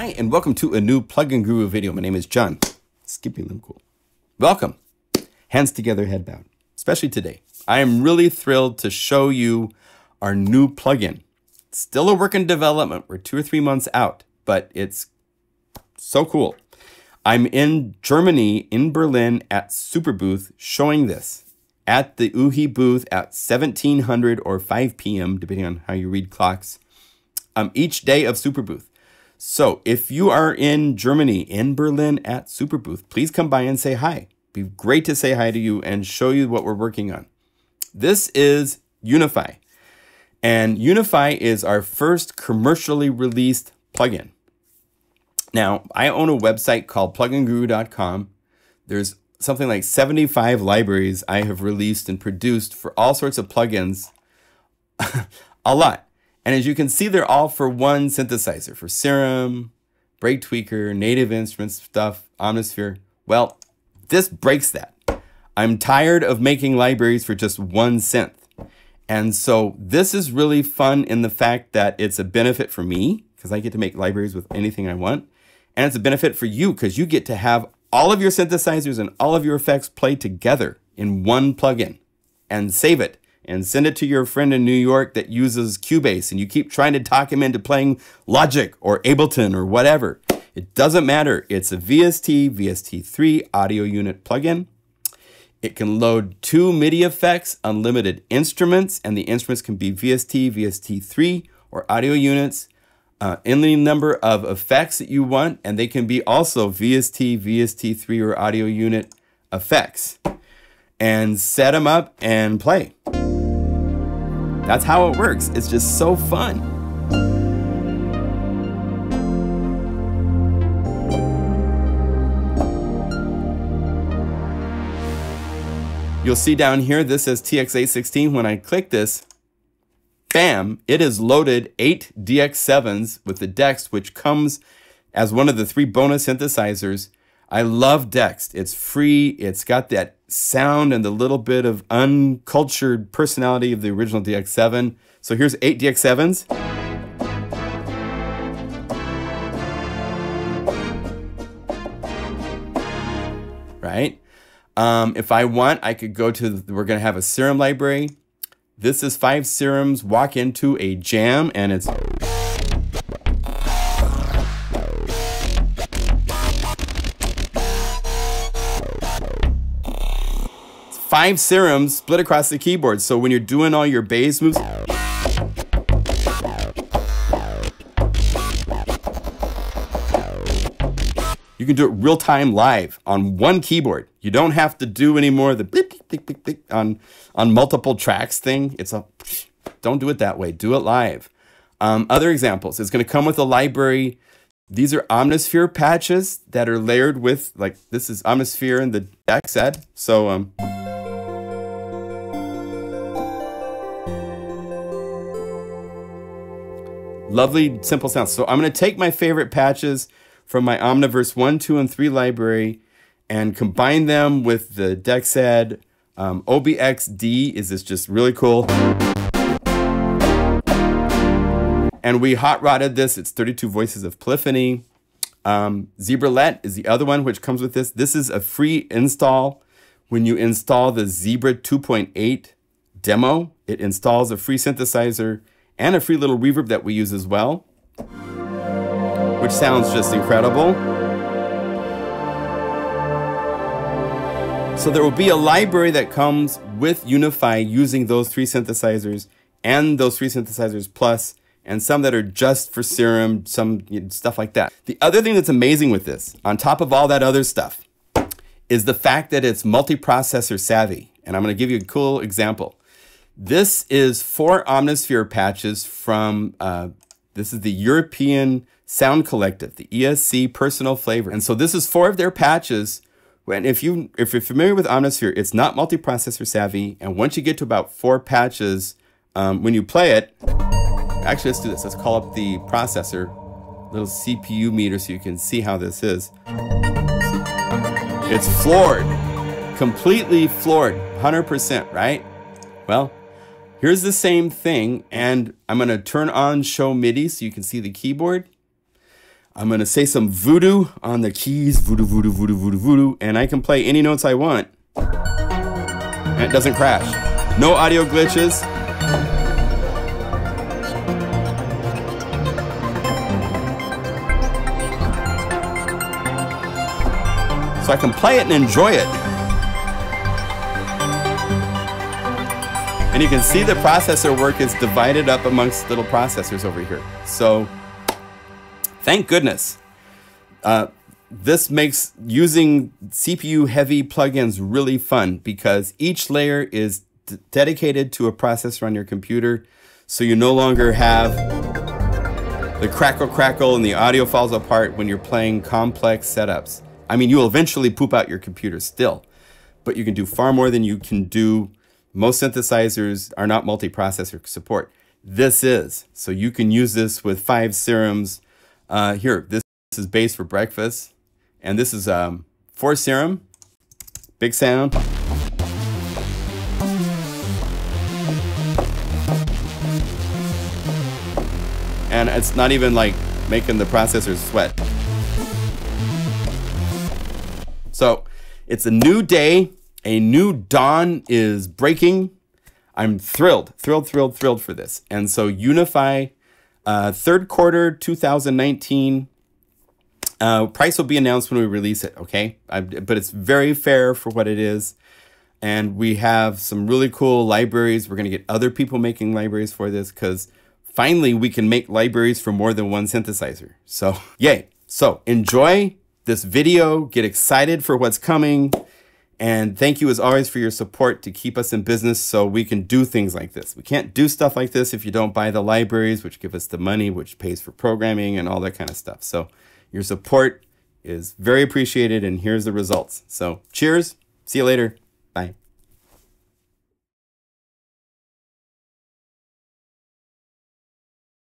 Hi, and welcome to a new Plugin Guru video. My name is John Skippy Limcool. Welcome. Hands together, head bowed. Especially today. I am really thrilled to show you our new plugin. It's still a work in development. We're 2 or 3 months out, but it's so cool. I'm in Germany, in Berlin at Superbooth showing this at the UHI booth at 1700 or 5 p.m., depending on how you read clocks, each day of Superbooth. So if you are in Germany, in Berlin at Superbooth, please come by and say hi. It'd be great to say hi to you and show you what we're working on. This is Unify. And Unify is our first commercially released plugin. Now, I own a website called PluginGuru.com. There's something like 75 libraries I have released and produced for all sorts of plugins, a lot. And as you can see, they're all for one synthesizer, for Serum, Breaktweaker, Native Instruments stuff, Omnisphere. Well, this breaks that. I'm tired of making libraries for just one synth. And so this is really fun in the fact that it's a benefit for me because I get to make libraries with anything I want. And it's a benefit for you because you get to have all of your synthesizers and all of your effects play together in one plugin and save it and send it to your friend in New York that uses Cubase and you keep trying to talk him into playing Logic or Ableton or whatever. It doesn't matter. It's a VST3 audio unit plugin. It can load 2 MIDI effects, unlimited instruments, and the instruments can be VST, VST3, or audio units, any number of effects that you want, and they can be also VST, VST3, or audio unit effects. And set them up and play. That's how it works. It's just so fun. You'll see down here, this says TX816. When I click this, bam, it has loaded 8 DX7s with the Dexed, which comes as one of the 3 bonus synthesizers. I love Dexed. It's free. It's got that sound and the little bit of uncultured personality of the original DX7. So here's 8 DX7s. Right? If I want, I could go to, we're going to have a Serum library. This is 5 Serums walk into a jam and it's. It's 5 Serums split across the keyboard. So when you're doing all your bass moves. You can do it real time live on one keyboard. You don't have to do any more of the bleep, bleep, bleep, bleep on multiple tracks thing. It's a, don't do it that way. Do it live. Other examples, it's going to come with a library. These are Omnisphere patches that are layered with, like this is Omnisphere and the Dexed. So, lovely, simple sounds. So I'm going to take my favorite patches from my Omniverse 1, 2, and 3 library and combine them with the Dexed. OBXD is this just really cool. And we hot-rodded this. It's 32 voices of polyphony. Zebra is the other one, which comes with this. This is a free install. When you install the Zebra 2.8 demo, it installs a free synthesizer and a free little reverb that we use as well, which sounds just incredible. So there will be a library that comes with Unify using those 3 synthesizers and those 3 synthesizers plus, and some that are just for Serum, some stuff like that. The other thing that's amazing with this, on top of all that other stuff, is the fact that it's multi-processor savvy. And I'm gonna give you a cool example. This is 4 Omnisphere patches from, this is the European Sound Collective, the ESC Personal Flavor. And so this is 4 of their patches. And if you're familiar with Omnisphere, it's not multiprocessor savvy. And once you get to about 4 patches, when you play it, actually let's do this. Let's call up the processor, little CPU meter so you can see how this is. It's floored, completely floored, 100%, right? Well, here's the same thing. And I'm gonna turn on Show MIDI so you can see the keyboard. I'm going to say some voodoo on the keys, voodoo, voodoo, voodoo, voodoo, voodoo, and I can play any notes I want. And it doesn't crash. No audio glitches. So I can play it and enjoy it. And you can see the processor work is divided up amongst little processors over here. So thank goodness. This makes using CPU-heavy plugins really fun because each layer is dedicated to a processor on your computer. So you no longer have the crackle and the audio falls apart when you're playing complex setups. I mean, you'll eventually poop out your computer still, but you can do far more than you can do. Most synthesizers are not multiprocessor support. This is. So you can use this with 5 serums. Here, this is Bass for Breakfast. And this is 4 Serum, big sound. And it's not even like making the processors sweat. So it's a new day, a new dawn is breaking. I'm thrilled, thrilled, thrilled, thrilled for this. And so Unify, third quarter 2019, price will be announced when we release it, okay? But it's very fair for what it is. And we have some really cool libraries. We're gonna get other people making libraries for this because finally we can make libraries for more than one synthesizer. So yay, so enjoy this video, get excited for what's coming, and thank you as always for your support to keep us in business so we can do things like this. We can't do stuff like this if you don't buy the libraries, which give us the money, which pays for programming and all that kind of stuff. So your support is very appreciated, and here's the results. So cheers, see you later, bye.